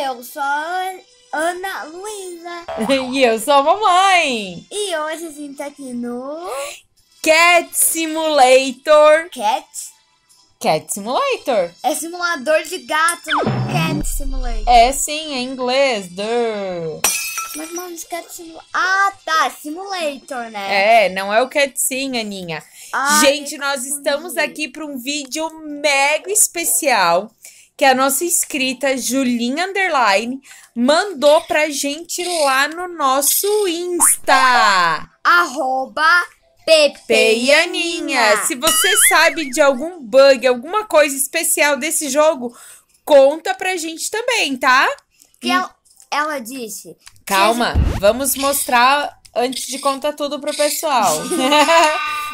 Eu sou Ana Luísa. E eu sou a mamãe. E hoje a gente tá aqui no... Cat Simulator. Cat Simulator. É simulador de gato, no Cat Simulator. É sim, é em inglês. Mas não, Cat Simulator. Ah, tá, Simulator, né? É, não é o Cat Sim, Aninha. Ai, gente, nós estamos aqui para um vídeo mega especial que a nossa inscrita Julinha Underline mandou pra gente lá no nosso Insta. @ Pepe e Aninha. Se você sabe de algum bug, alguma coisa especial desse jogo, conta pra gente também, tá? Que ela disse... Calma, vamos mostrar antes de contar tudo pro pessoal.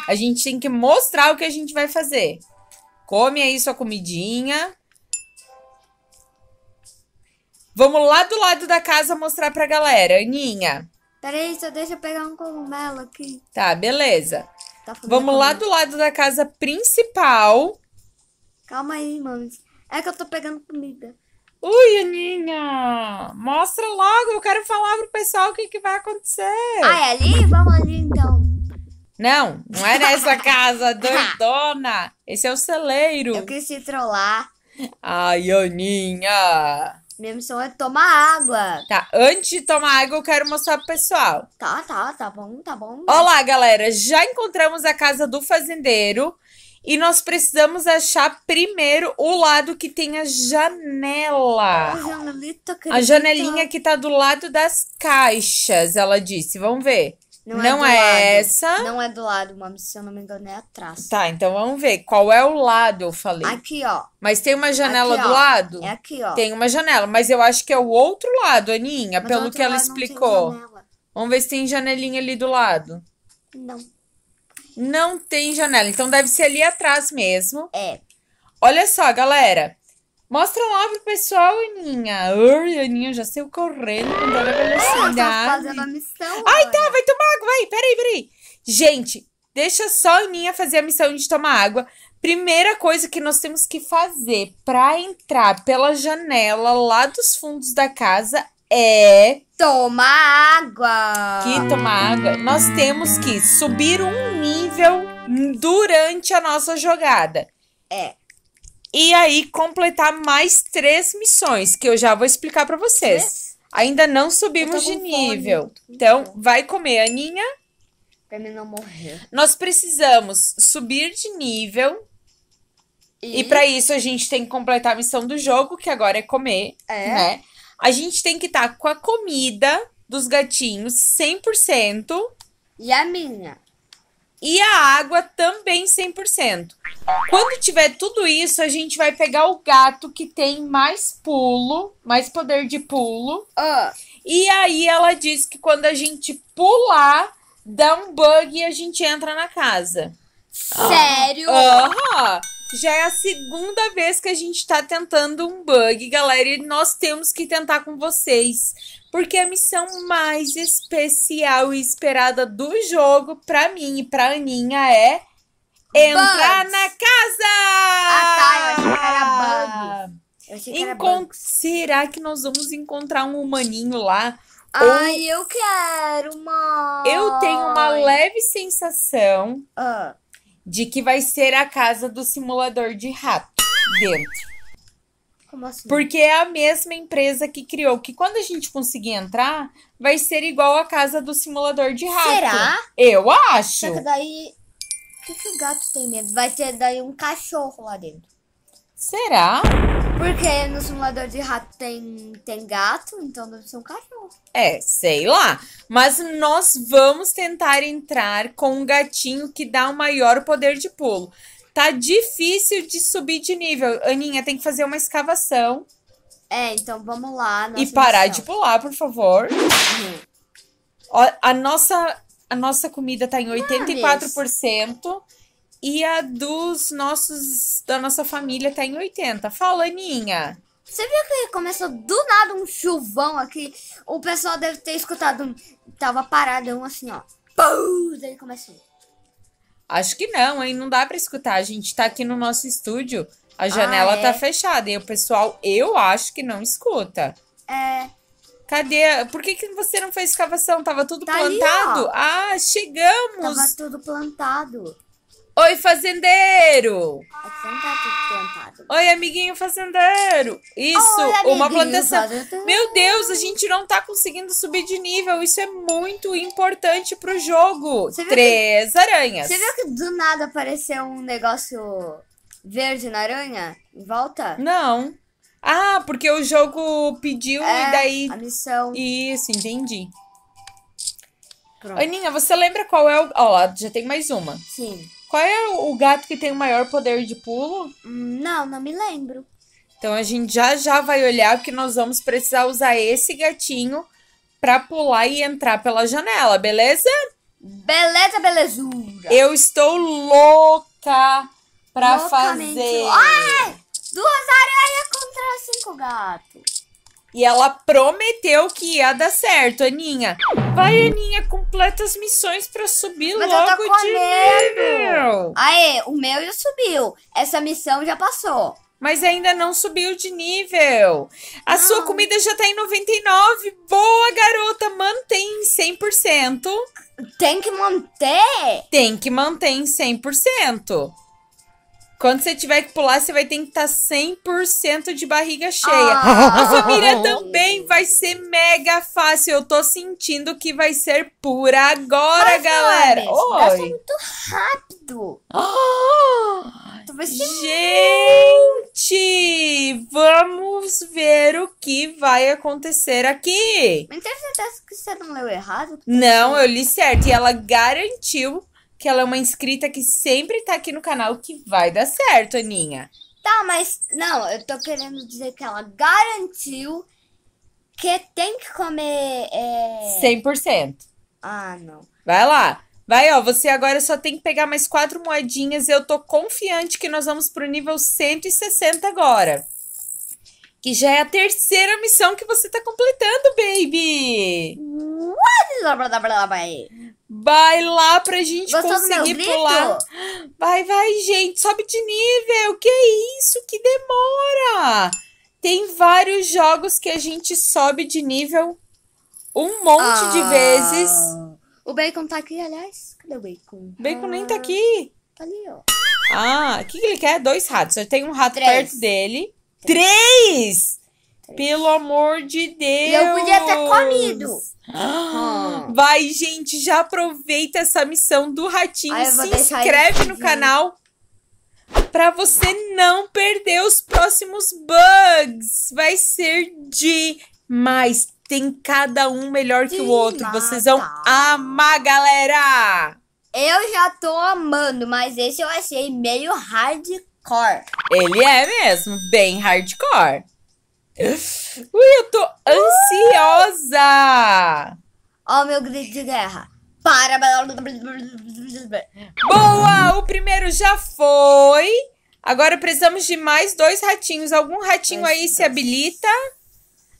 A gente tem que mostrar o que a gente vai fazer. Come aí sua comidinha. Vamos lá do lado da casa mostrar pra galera, Aninha. Peraí, só deixa eu pegar um cogumelo aqui. Tá, beleza. Tá, vamos lá do lado da casa principal. Calma aí, mames. É que eu tô pegando comida. Ui, Aninha. Mostra logo, eu quero falar pro pessoal o que vai acontecer. Ah, é ali? Vamos ali, então. Não, não é nessa casa, doidona. Esse é o celeiro. Eu quis te trollar. Ai, Aninha. Minha missão é tomar água. Tá, antes de tomar água eu quero mostrar pro pessoal. Tá bom. Olá, galera, já encontramos a casa do fazendeiro e nós precisamos achar primeiro o lado que tem a janela. A janelinha que tá do lado das caixas, ela disse, vamos ver. Não é essa. Não é do lado, mami, se eu não me engano é atrás. Tá, então vamos ver qual é o lado, eu falei. Aqui, ó. Mas tem uma janela aqui, do lado? É aqui, ó. Tem uma janela, mas eu acho que é o outro lado, Aninha, mas pelo que ela explicou. Vamos ver se tem janelinha ali do lado. Não. Não tem janela, então deve ser ali atrás mesmo. É. Olha só, galera. Mostra lá pro pessoal, Aninha. Ai, Aninha, já saiu correndo com toda a velocidade. Tá fazendo a missão. Ai, agora. Tá, vai tomar água, vai. Peraí. Gente, deixa só a Aninha fazer a missão de tomar água. Primeira coisa que nós temos que fazer pra entrar pela janela lá dos fundos da casa é... tomar água. Que tomar água? Nós temos que subir um nível durante a nossa jogada. É. E aí, completar mais 3 missões, que eu já vou explicar pra vocês. Ainda não subimos de nível. Fome. Então, vai comer, Aninha. Pra mim não morrer. Nós precisamos subir de nível. E pra isso, a gente tem que completar a missão do jogo, que agora é comer. É. Né? A gente tem que estar com a comida dos gatinhos 100%. E a minha. E a água também 100%. Quando tiver tudo isso, a gente vai pegar o gato que tem mais pulo, mais poder de pulo. E aí ela diz que quando a gente pular, dá um bug e a gente entra na casa. Sério? Já é a segunda vez que a gente tá tentando um bug, galera. E nós temos que tentar com vocês. Porque é a missão mais especial e esperada do jogo, pra mim e pra Aninha, é... entrar na casa! Ah, tá. Eu achei que era bug. Eu achei que era bug. Será que nós vamos encontrar um humaninho lá? Ai, eu quero, mãe. Eu tenho uma leve sensação de que vai ser a casa do simulador de rato dentro. Como assim? Porque é a mesma empresa que criou, que quando a gente conseguir entrar, vai ser igual a casa do simulador de rato. Será? Eu acho. Só que daí... o que o gato tem medo? Vai ter daí um cachorro lá dentro. Será? Porque no simulador de rato tem gato, então deve ser um cachorro. É, sei lá. Mas nós vamos tentar entrar com um gatinho que dá o maior poder de pulo. Tá difícil de subir de nível. Aninha, tem que fazer uma escavação. É, então vamos lá. E parar de pular, por favor. Ó, a nossa comida tá em 84% e a da nossa família tá em 80%. Fala, Aninha. Você viu que começou do nada um chuvão aqui? O pessoal deve ter escutado tava paradão assim, ó. Pum! Daí começou. Acho que não, hein? Não dá pra escutar. A gente tá aqui no nosso estúdio, a janela tá fechada e o pessoal, eu acho que não escuta. É. Cadê? Por que você não fez escavação? Tava tudo plantado? Ali, ah, chegamos! Tava tudo plantado. Oi, fazendeiro! É que não tá tudo plantado. Oi, amiguinho fazendeiro! Isso, oi, uma plantação. Fazendeiro. Meu Deus, a gente não tá conseguindo subir de nível. Isso é muito importante pro jogo. Três aranhas. Você viu que do nada apareceu um negócio verde na aranha? Em volta? Não. Ah, porque o jogo pediu e daí... a missão. Isso, entendi. Pronto. Aninha, você lembra qual é o... Ó lá, já tem mais uma. Sim. Qual é o gato que tem o maior poder de pulo? Não, não me lembro. Então a gente já vai olhar, porque nós vamos precisar usar esse gatinho pra pular e entrar pela janela, beleza? Beleza, belezura. Eu estou louca pra fazer... Ai! 2 aranhas contra 5 gatos. E ela prometeu que ia dar certo, Aninha. Vai, Aninha, completa as missões pra subir. Mas logo eu tô de nível. Aê, o meu já subiu. Essa missão já passou. Mas ainda não subiu de nível. A sua comida já tá em 99. Boa, garota. Mantém em 100%. Tem que manter? Tem que manter em 100%. Quando você tiver que pular, você vai ter que estar 100% de barriga cheia. A família também vai ser mega fácil. Eu tô sentindo que vai ser por agora, mas, galera. Oi. Foi muito rápido. Gente, vamos ver o que vai acontecer aqui. Mas tem certeza que você não leu errado? Não, eu li certo. E ela garantiu que ela é uma inscrita que sempre tá aqui no canal, que vai dar certo, Aninha. Tá, mas... Não, eu tô querendo dizer que ela garantiu que tem que comer... 100%. Ah, não. Vai lá. Vai, ó. Você agora só tem que pegar mais 4 moedinhas. Eu tô confiante que nós vamos pro nível 160 agora. Que já é a 3ª missão que você tá completando, baby. Vai lá pra gente conseguir pular. Vai, gente. Sobe de nível. Que isso? Que demora. Tem vários jogos que a gente sobe de nível um monte de vezes. O Bacon tá aqui, aliás. Cadê o Bacon? O Bacon nem tá aqui. Tá ali, ó. Ah, o que ele quer? 2 ratos. Eu tenho um rato perto dele. 3! Pelo amor de Deus! Eu podia ter comido! Vai, gente, já aproveita essa missão do ratinho. Se inscreve no canal pra você não perder os próximos bugs. Vai ser demais. Tem cada um melhor que o outro. Vocês vão amar, galera! Eu já tô amando, mas esse eu achei meio hardcore. Ele é mesmo, bem hardcore. Ui, eu tô ansiosa! Ó o meu grito de guerra. Para! Boa! O primeiro já foi. Agora precisamos de mais 2 ratinhos. Algum ratinho aí se habilita.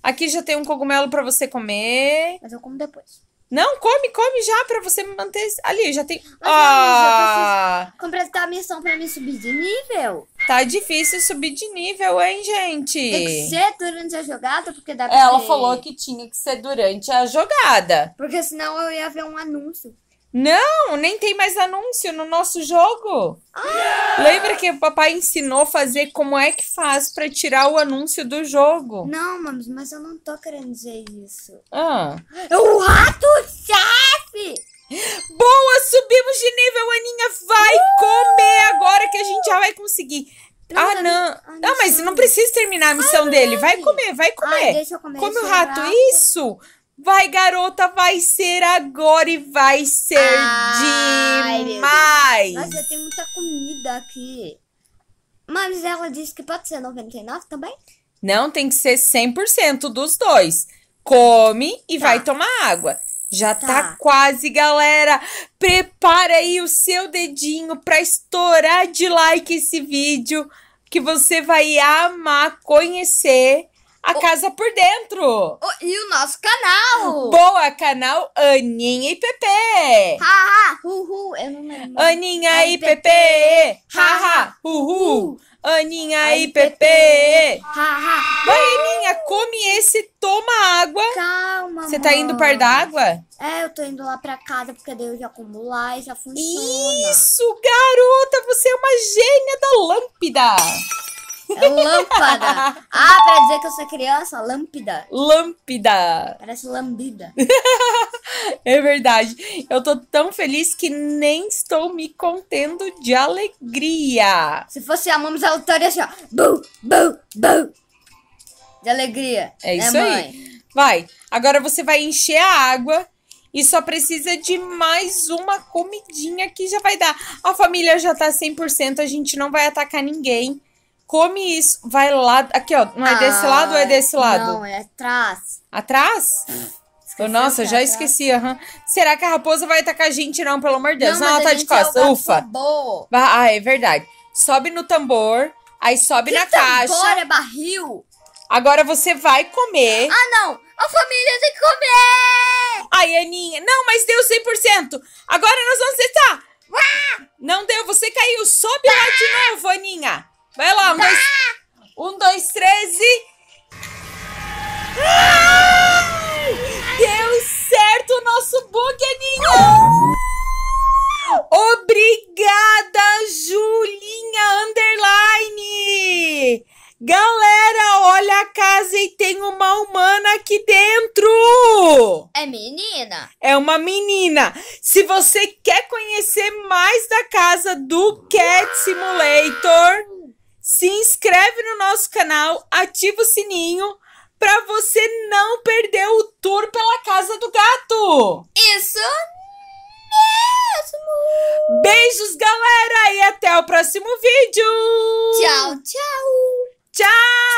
Aqui já tem um cogumelo pra você comer. Mas eu como depois. Não, come já pra você manter... Ali, já tem... Mas eu preciso completar a missão pra mim subir de nível. Tá difícil subir de nível, hein, gente? Tem que ser durante a jogada, porque dá pra... Ela falou que tinha que ser durante a jogada. Porque senão eu ia ver um anúncio. Não, nem tem mais anúncio no nosso jogo. Lembra que o papai ensinou a fazer como é que faz pra tirar o anúncio do jogo? Não, mami, mas eu não tô querendo dizer isso. É o rato-chefe! Boa, subimos de nível, Aninha. Vai comer agora que a gente já vai conseguir. Ah, não. Não, mas não precisa terminar a missão dele. Vai comer. Ai, deixa eu comer. Come o rato, isso. Vai, garota, vai ser agora e vai ser demais! Nossa, tem muita comida aqui. Mas ela disse que pode ser 99 também? Não, tem que ser 100% dos dois. Come e vai tomar água. Já tá quase, galera. Prepara aí o seu dedinho pra estourar de like esse vídeo, que você vai amar conhecer a casa por dentro. E o nosso canal. Boa, canal Aninha e Pepe. Ha, ha, uhu. Eu não lembro. Aninha e Pepe. Ha, ha, uhu. Aninha e Pepe. Ha, ha. Vai, Aninha, come esse tomate. Você tá indo par d'água? É, eu tô indo lá pra casa, porque daí eu já acumular e já funciona. Isso, garota! Você é uma gênia da lâmpada! É lâmpada. Ah, pra dizer que eu sou criança, lâmpada. Lâmpada. Parece lambida. É verdade. Eu tô tão feliz que nem estou me contendo de alegria. Se fosse a Momos Autória, assim, ó. Bu, bu, bu. De alegria. É isso aí. Vai. Agora você vai encher a água. E só precisa de mais uma comidinha que já vai dar. A família já tá 100%. A gente não vai atacar ninguém. Come isso, vai lá, aqui ó, não é desse lado ou é desse lado? Não, é atrás. Atrás? Oh, nossa, já esqueci, aham. Será que a raposa vai atacar a gente não, pelo amor de Deus? Não, ela tá de costas, ufa. Ah, é verdade. Sobe no tambor, aí sobe na caixa. Tambor é barril. Agora você vai comer. Ah, não, a família tem que comer. Ai, Aninha, não, mas deu 100%. Agora nós vamos testar. Não deu, você caiu, sobe lá de novo, Aninha. Vai lá, um, dois, três e... Ah! Deu certo o nosso bug, Aninha! Obrigada, Julinha Underline! Galera, olha a casa e tem uma humana aqui dentro! É menina? É uma menina! Se você quer conhecer mais da casa do Cat Simulator... Se inscreve no nosso canal, ativa o sininho para você não perder o tour pela casa do gato. Isso mesmo! Beijos, galera, e até o próximo vídeo! Tchau, tchau! Tchau!